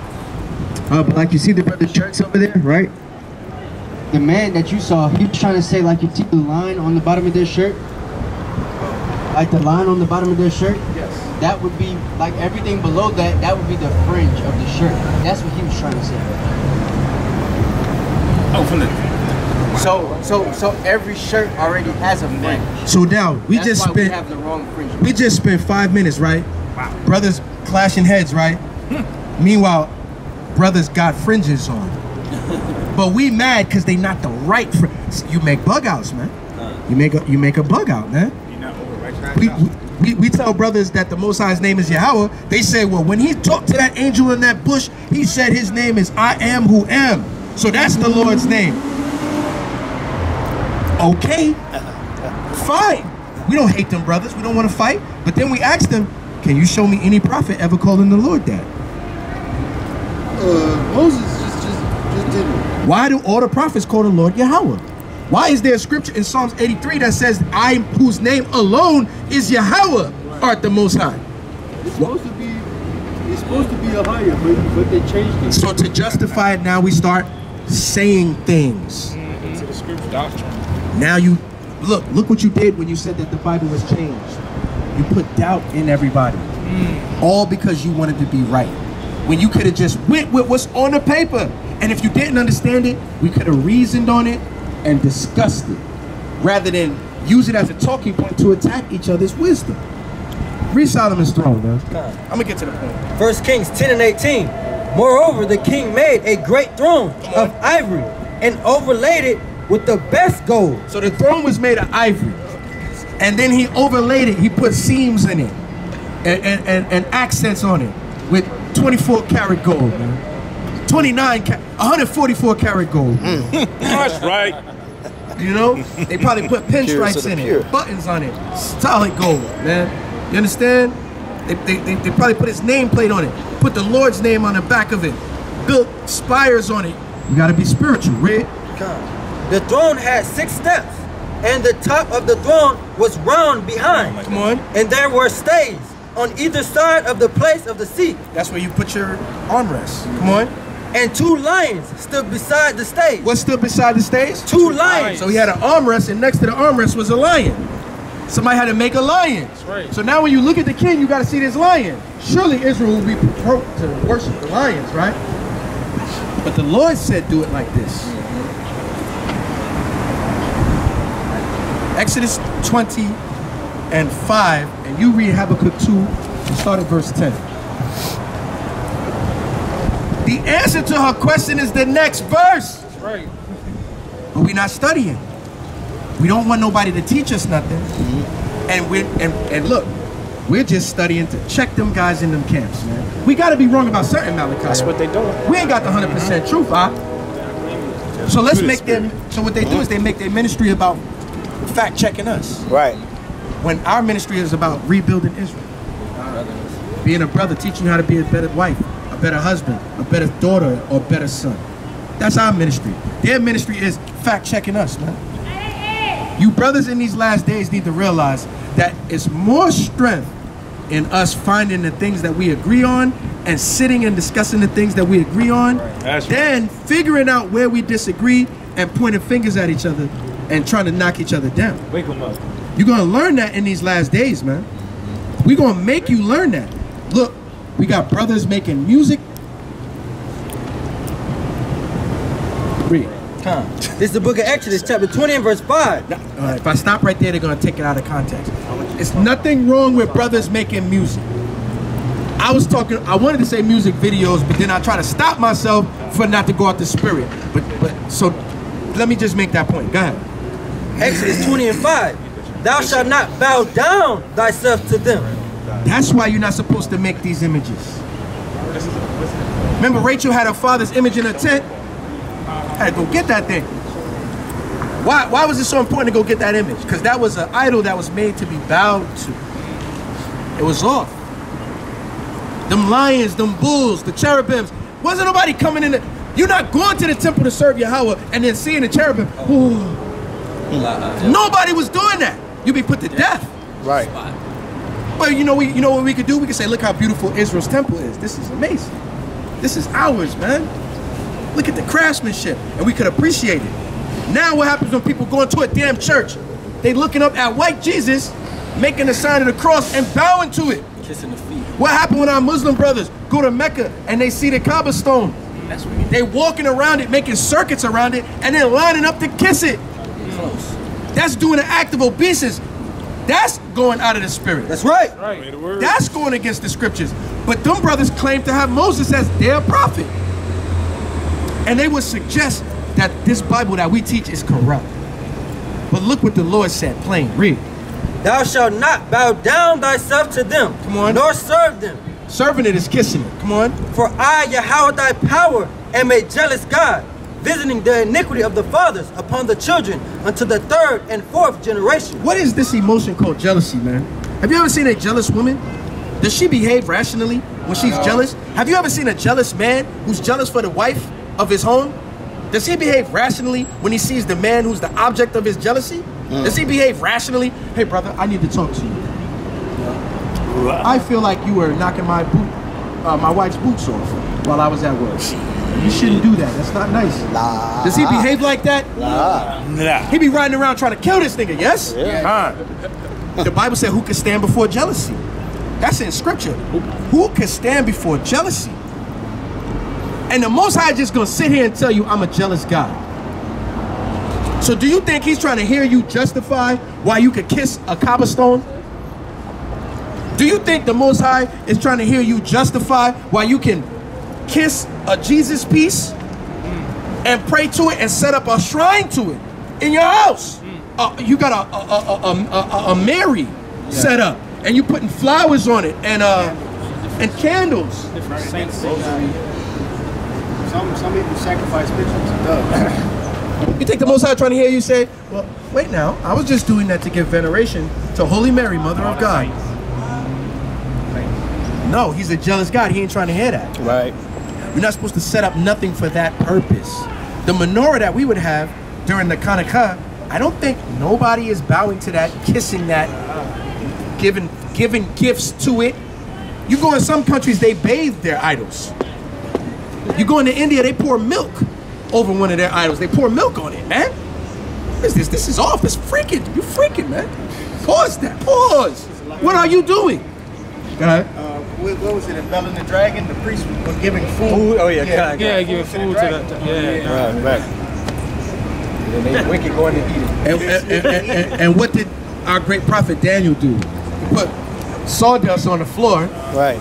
like you see the brother's shirts over there, right? The man that you saw, he was trying to say like you see the line on the bottom of their shirt? Like the line on the bottom of their shirt? Yes. That would be, like everything below that, that would be the fringe of the shirt. That's what he was trying to say. Oh, from the... So every shirt already has a fringe. So now we just spent. We have the wrong fringe. We just spent 5 minutes, right? Wow. Brothers clashing heads, right? Meanwhile, brothers got fringes on. But we mad because they not the right fringe. You make bug outs, man. You make a bug out, man. You're not overright. We tell brothers that the Most High's name is Yahweh. They say, well, when he talked to that angel in that bush, he said his name is I Am Who Am. So that's the Lord's name. Okay, fine. We don't hate them brothers. We don't want to fight. But then we ask them, can you show me any prophet ever calling the Lord that? Moses just didn't. Why do all the prophets call the Lord Yahweh? Why is there a scripture in Psalms 83 that says, I whose name alone is Yahweh art the Most High? It's supposed to be a higher, but they changed it. So to justify it now, we start saying things. Mm-hmm. To the scripture doctrine. Now you, look what you did when you said that the Bible was changed. You put doubt in everybody. All because you wanted to be right. When you could have just went with what's on the paper. And if you didn't understand it, we could have reasoned on it and discussed it. Rather than use it as a talking point to attack each other's wisdom. Read Solomon's throne, man. I'm going to get to the point. 1 Kings 10:18. Moreover, the king made a great throne of ivory and overlaid it with the best gold. So the throne was made of ivory. And then he overlaid it. He put seams in it. And accents on it. With 24 karat gold, man. 144 karat gold. That's right. You know? They probably put pinstripes in it. Buttons on it. Solid gold, man. You understand? They probably put his nameplate on it. Put the Lord's name on the back of it. Built spires on it. You gotta be spiritual, Red. God. The throne had 6 steps, and the top of the throne was round behind. Come on. And there were stays on either side of the place of the seat. That's where you put your armrest. Come on. And 2 lions stood beside the stays. What stood beside the stays? 2 lions. So he had an armrest, and next to the armrest was a lion. Somebody had to make a lion. That's right. So now when you look at the king, you got to see this lion. Surely Israel will be provoked to worship the lions, right? But the Lord said, do it like this. Exodus 20:5, and you read Habakkuk 2, and start at verse 10. The answer to her question is the next verse. Right. But we're not studying. We don't want nobody to teach us nothing. Mm-hmm. And look, we're just studying to check them guys in them camps, man. We got to be wrong about certain Malachi. That's what they doing. We ain't got the 100% truth, So let's make them. So what they do is they make their ministry about fact checking us, right? When our ministry is about rebuilding Israel, being a brother, teaching you how to be a better wife, a better husband, a better daughter, or better son. That's our ministry. Their ministry is fact checking us, man. You brothers in these last days need to realize that it's more strength in us finding the things that we agree on and sitting and discussing the things that we agree on, than figuring out where we disagree and pointing fingers at each other and trying to knock each other down. Wake them up. You're going to learn that in these last days, man. We're going to make you learn that. Look, we got brothers making music. Read. This is the book of Exodus, chapter 20 and verse 5. Now, if I stop right there, they're going to take it out of context. It's nothing wrong with brothers making music. I wanted to say music videos, but then I try to stop myself for not to go out the spirit. So let me just make that point. Go ahead. Exodus 20 and 5. Thou shalt not bow down thyself to them. That's why you're not supposed to make these images. Remember, Rachel had her father's image in her tent. I had to go get that thing. Why was it so important to go get that image? Because that was an idol that was made to be bowed to. It was off. Them lions, them bulls, the cherubims. Wasn't nobody coming in. You're not going to the temple to serve Yahweh and then seeing the cherubim. Ooh. Nobody was doing that. You'd be put to death. Right. But you know what we could do? We could say, look how beautiful Israel's temple is. This is amazing. This is ours, man. Look at the craftsmanship. And we could appreciate it. Now what happens when people go into a damn church? They looking up at white Jesus, making the sign of the cross and bowing to it. Kissing the feet. What happened when our Muslim brothers go to Mecca and they see the Kaaba stone? That's weird. They walking around it, making circuits around it, and then lining up to kiss it. Close. That's doing an act of obeisance. That's going out of the spirit. That's right. That's right. That's going against the scriptures. But them brothers claim to have Moses as their prophet. And they would suggest that this Bible that we teach is corrupt. But look what the Lord said, plain, read. Thou shalt not bow down thyself to them, come on, nor serve them. Serving it is kissing it, come on. For I, Yahweh, thy power, am a jealous God, visiting the iniquity of the fathers upon the children unto the third and fourth generation. What is this emotion called jealousy, man? Have you ever seen a jealous woman? Does she behave rationally when she's jealous? Have you ever seen a jealous man who's jealous for the wife of his home? Does he behave rationally when he sees the man who's the object of his jealousy? Does he behave rationally? Hey, brother, I need to talk to you. I feel like you were knocking my wife's boots off while I was at work. You shouldn't do that. That's not nice. Nah. Does he behave like that? Nah. He be riding around trying to kill this nigga, yes? Yeah. Huh. The Bible said who can stand before jealousy? That's in scripture. Who can stand before jealousy? And the Most High just gonna sit here and tell you I'm a jealous God. So do you think he's trying to hear you justify why you could kiss a cobblestone? Do you think the Most High is trying to hear you justify why you can kiss a Jesus piece and pray to it and set up a shrine to it in your house? You got a Mary set up and you putting flowers on it and candles. Some people sacrifice pictures of You think the Most High trying to hear you say, well, wait now, I was just doing that to give veneration to Holy Mary, Mother of God. No, he's a jealous God. He ain't trying to hear that. Right. You're not supposed to set up nothing for that purpose. The menorah that we would have during the Hanukkah, I don't think nobody is bowing to that, kissing that, giving gifts to it. You go in some countries, they bathe their idols. You go into India, they pour milk over one of their idols. They pour milk on it, man. What is this? This is off. It's freaking. You're freaking, man. Pause that. Pause. What are you doing? What was it? In Bell and the Dragon? The priest was giving food. Oh, yeah. Yeah, giving food to that. Yeah. Right. And they wicked going to eat it. And what did our great prophet Daniel do? He put sawdust on the floor. Right.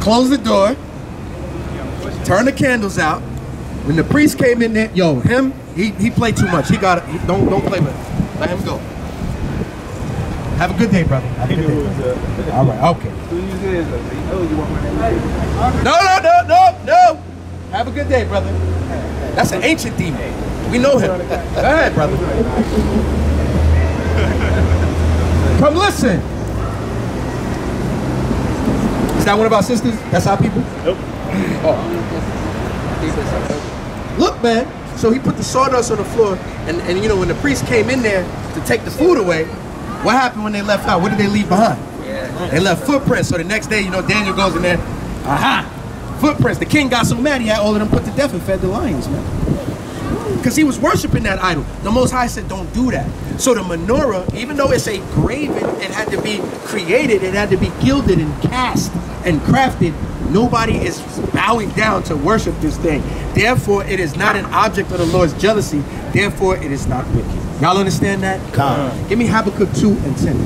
Close the door. Turn the candles out. When the priest came in there, yo, him, he played too much. He got it. Don't play with him. Let him go. Have a good day, brother. Have a good day. All right, okay. No. Have a good day, brother. That's an ancient demon. We know him. Go ahead, brother. Come listen. Is that one of our sisters? That's our people? Nope. Oh. Look, man, so he put the sawdust on the floor, and you know, when the priest came in there to take the food away, what happened when they left out? What did they leave behind? They left footprints. So the next day, you know, Daniel goes in there, aha, footprints. The king got so mad, he had all of them put to death and fed the lions, man. because he was worshiping that idol. The Most High said, don't do that. So the menorah, even though it's a graven, it had to be created, it had to be gilded and cast and crafted. Nobody is bowing down to worship this thing. Therefore, it is not an object of the Lord's jealousy. Therefore, it is not wicked. Y'all understand that? Come. Give me Habakkuk 2 and 10.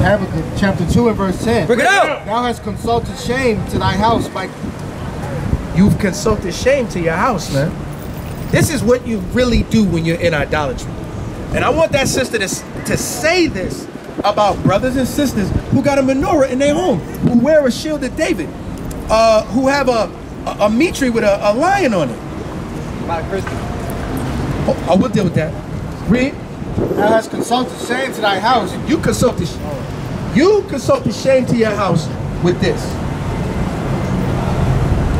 Habakkuk chapter 2 and verse 10. Bring it out! Thou hast consulted shame to thy house by... You've consulted shame to your house, man. This is what you really do when you're in idolatry. And I want that sister to say this about brothers and sisters who got a menorah in their home, who wear a shield of David, who have a mitre with a lion on it. By Christian. Oh, I will deal with that. Read. Thou hast consulted shame to thy house. You consulted shame to your house with this.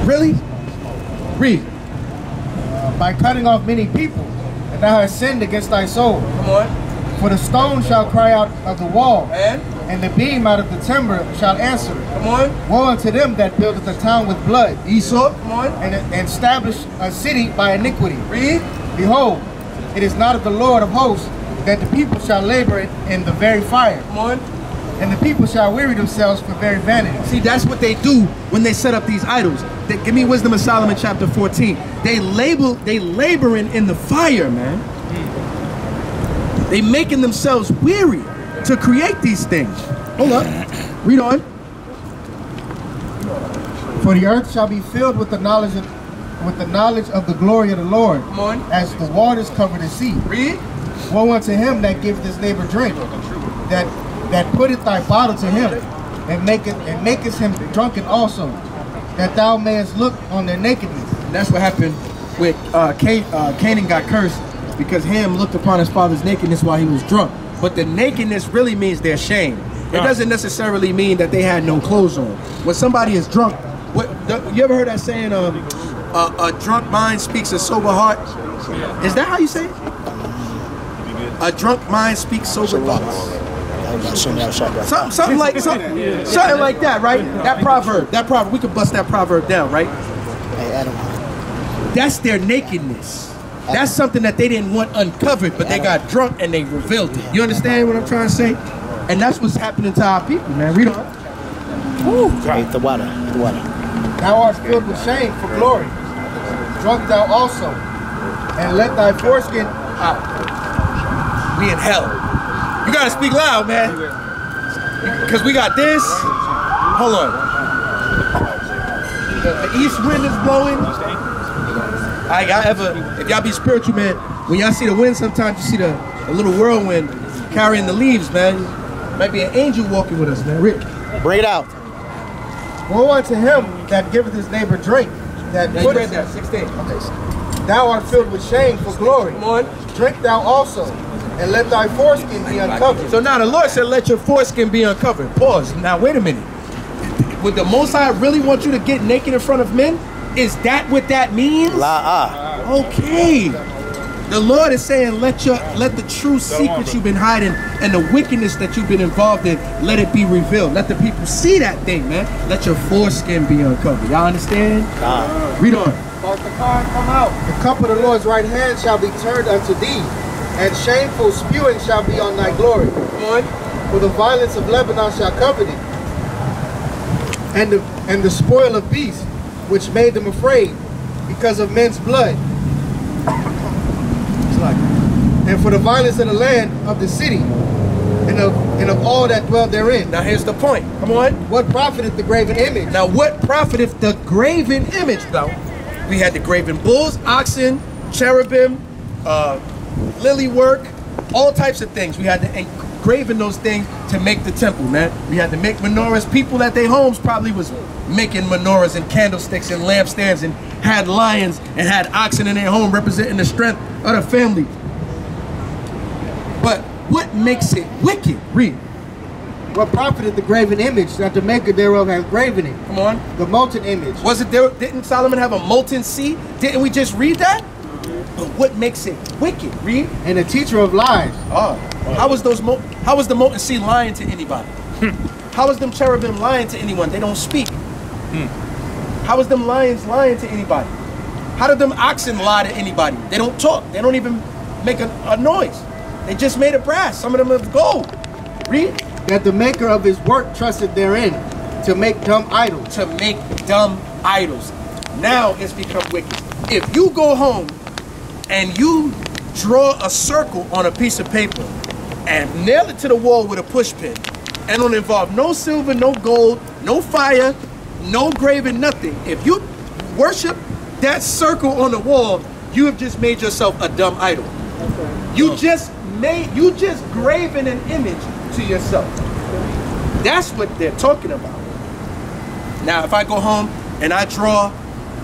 Really? Read. By cutting off many people, and thou hast sinned against thy soul. Come on. For the stone shall cry out of the wall, and the beam out of the timber shall answer it. Come on. Woe unto them that buildeth a town with blood. Esau. Come on. And establish a city by iniquity. Read. Behold, it is not of the Lord of hosts that the people shall labor in the very fire. Come on. And the people shall weary themselves for very vanity. See, that's what they do when they set up these idols. They, give me Wisdom of Solomon chapter 14. They laboring in the fire, man. Mm. They making themselves weary to create these things. Hold up. Read on. For the earth shall be filled with the knowledge of the glory of the Lord, as the waters cover the sea. Read. Woe unto him that giveth his neighbor drink, that putteth thy bottle to him, and maketh him drunken also, that thou mayest look on their nakedness. And that's what happened with Canaan got cursed, because Ham looked upon his father's nakedness while he was drunk. But the nakedness really means their shame. It doesn't necessarily mean that they had no clothes on. When somebody is drunk, you ever heard that saying, a drunk mind speaks a sober heart? Is that how you say it? A drunk mind speaks sober thoughts. Something like that, right? That proverb, we could bust that proverb down, right? That's their nakedness. That's something that they didn't want uncovered, but they got drunk and they revealed it. You understand what I'm trying to say? And that's what's happening to our people, man. Read on. Woo. The water, the water. Thou art filled with shame for glory. Drunk thou also, and let thy foreskin out. We in hell. You gotta speak loud, man. Because we got this. Hold on. The east wind is blowing. If y'all be spiritual, man, when y'all see the wind, sometimes you see the little whirlwind carrying the leaves, man. Might be an angel walking with us, man. Rick. Bring it out. Woe unto him that giveth his neighbor drink. You read that, 16. Okay. Thou art filled with shame for glory. Drink thou also, and let thy foreskin be uncovered. So now the Lord said, let your foreskin be uncovered. Pause. Now wait a minute. Would the Most High really want you to get naked in front of men? Is that what that means? Okay. The Lord is saying, let the true secrets you've been hiding and the wickedness that you've been involved in, let it be revealed. Let the people see that thing, man. Let your foreskin be uncovered. Y'all understand? Read on. Let the corn come out. The cup of the Lord's right hand shall be turned unto thee, and shameful spewing shall be on thy glory. For the violence of Lebanon shall cover thee, and the spoil of beasts, which made them afraid, because of men's blood. And for the violence of the land of the city, and of all that dwell therein. Now here's the point. Come on. What profiteth the graven image? Now what profiteth the graven image, though? We had the graven bulls, oxen, cherubim, lily work, all types of things. We had to engraven those things to make the temple, man. We had to make menorahs. People at their homes probably was making menorahs and candlesticks and lampstands, and had lions and had oxen in their home representing the strength of the family. But what makes it wicked? Read. What profited the graven image that the maker thereof has graven it? Come on. The molten image. Was it there? Didn't Solomon have a molten sea? Didn't we just read that? But what makes it wicked? Read. And a teacher of lies. How was the molten sea lying to anybody? How was them cherubim lying to anyone? They don't speak. How is them lions lying to anybody? How did them oxen lie to anybody? They don't talk. They don't even make a noise. They just made of brass. Some of them of gold. Read. That the maker of his work trusted therein, to make dumb idols. To make dumb idols. Now it's become wicked. If you go home and you draw a circle on a piece of paper and nail it to the wall with a pushpin, and don't involve no silver, no gold, no fire, no graven nothing. If you worship that circle on the wall, you have just made yourself a dumb idol. Okay. You just graven an image to yourself. That's what they're talking about. Now, if I go home and I draw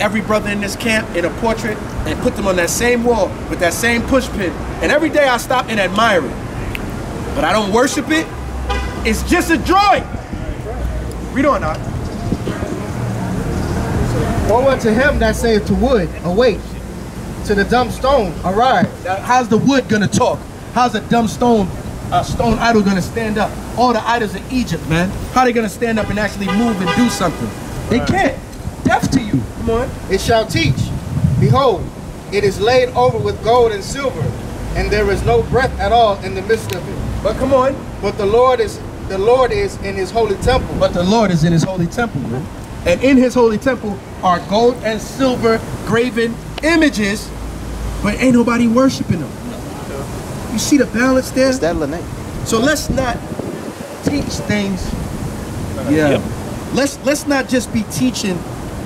every brother in this camp in a portrait and put them on that same wall with that same pushpin, and every day I stop and admire it, but I don't worship it, it's just a drawing. Read on now. Woe unto him that saith to wood, awake, to the dumb stone, arise. Now, how's the wood gonna talk? How's a dumb stone, a stone idol gonna stand up? All the idols in Egypt, man. How they gonna stand up and actually move and do something? They can't. Deaf to you. Come on. It shall teach. Behold, it is laid over with gold and silver, and there is no breath at all in the midst of it. But come on. But the Lord is in his holy temple. But the Lord is in his holy temple, man. And in his holy temple are gold and silver graven images, but ain't nobody worshiping them. You see the balance there? It's that Lene. So let's not teach things. Yeah. Yep. Let's not just be teaching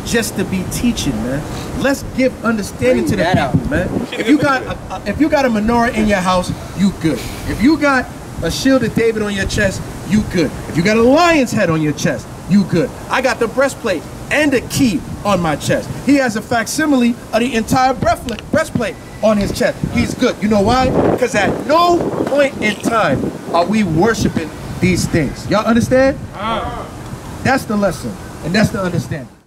just to be teaching, man. Let's give understanding to the people, man. If you got a menorah in your house, you good. If you got a shield of David on your chest, you good. If you got a lion's head on your chest, you good. I got the breastplate and the key on my chest. He has a facsimile of the entire breastplate on his chest. He's good. You know why? Because at no point in time are we worshiping these things. Y'all understand? That's the lesson, and that's the understanding.